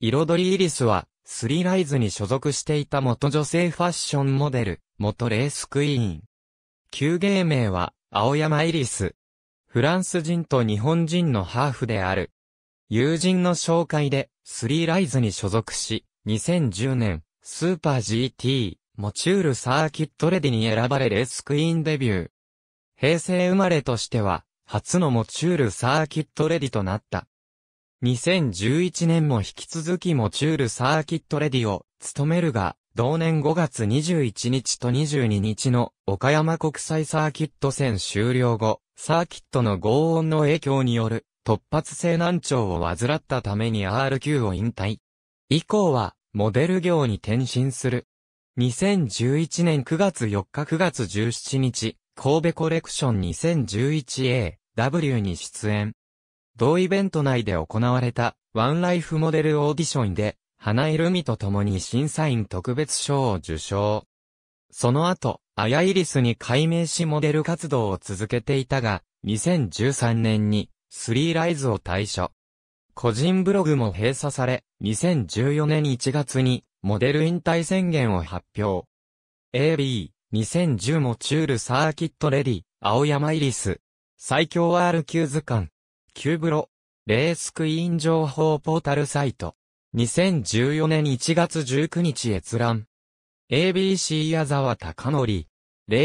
彩りイリスは、スリライズに所属していた元女性ファッションモデル、元レースクイーン。旧芸名は、青山イリス。フランス人と日本人のハーフである。友人の紹介で、スリライズに所属し、2010年、スーパー GT、モチュールサーキットレディに選ばれレースクイーンデビュー。平成生まれとしては、初のモチュールサーキットレディとなった。2011年も引き続きモチュールサーキットレディを務めるが、同年5月21日と22日の岡山国際サーキット戦終了後、サーキットの轟音の影響による突発性難聴を患ったために RQ を引退。以降は、モデル業に転身する。2011年9月4日9月17日、神戸コレクション 2011AW に出演。同イベント内で行われたワンライフモデルオーディションで、花井ルミと共に審査員特別賞を受賞。その後、綾イリスに改名しモデル活動を続けていたが、2013年にスリーライズを退所。個人ブログも閉鎖され、2014年1月にモデル引退宣言を発表。AB、2010モチュールサーキットレディ、青山イリス。最強 RQ 図鑑。旧ブロ、レースクイーン情報ポータルサイト。2014年1月19日閲覧。ABC 矢沢貴則。レ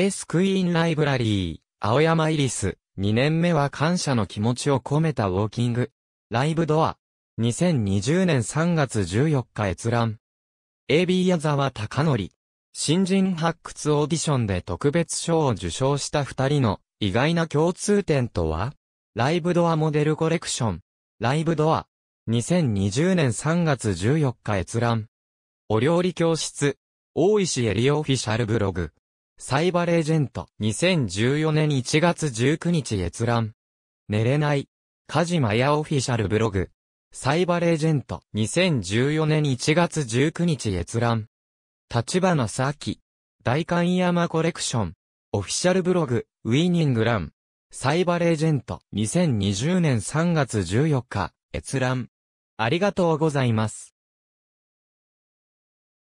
ースクイーンライブラリー、青山イリス。2年目は感謝の気持ちを込めたウォーキング。ライブドア。2020年3月14日閲覧。AB 矢沢貴則。新人発掘オーディションで特別賞を受賞した二人の意外な共通点とは？ライブドアモデルコレクション。ライブドア。2020年3月14日閲覧。お料理教室。大石エリオフィシャルブログ。サイバレージェント。2014年1月19日閲覧。寝れない。梶真矢オフィシャルブログ。サイバレージェント。2014年1月19日閲覧。立花早紀。代官山コレクション。オフィシャルブログ。ウィーニングラン。サイバレージェント。2020年3月14日、閲覧。ありがとうございます。